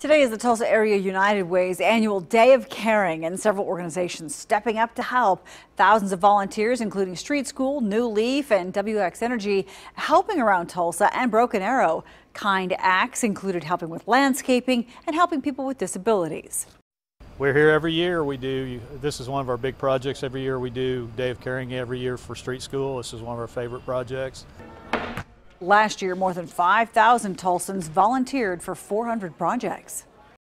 Today is the Tulsa Area United Way's annual Day of Caring, and several organizations stepping up to help. Thousands of volunteers, including Street School, New Leaf, and WX Energy, helping around Tulsa and Broken Arrow. Kind acts included helping with landscaping and helping people with disabilities. We're here every year. This is one of our big projects every year. We do Day of Caring every year for Street School. This is one of our favorite projects. Last year, more than 5,000 Tulsans volunteered for 400 projects.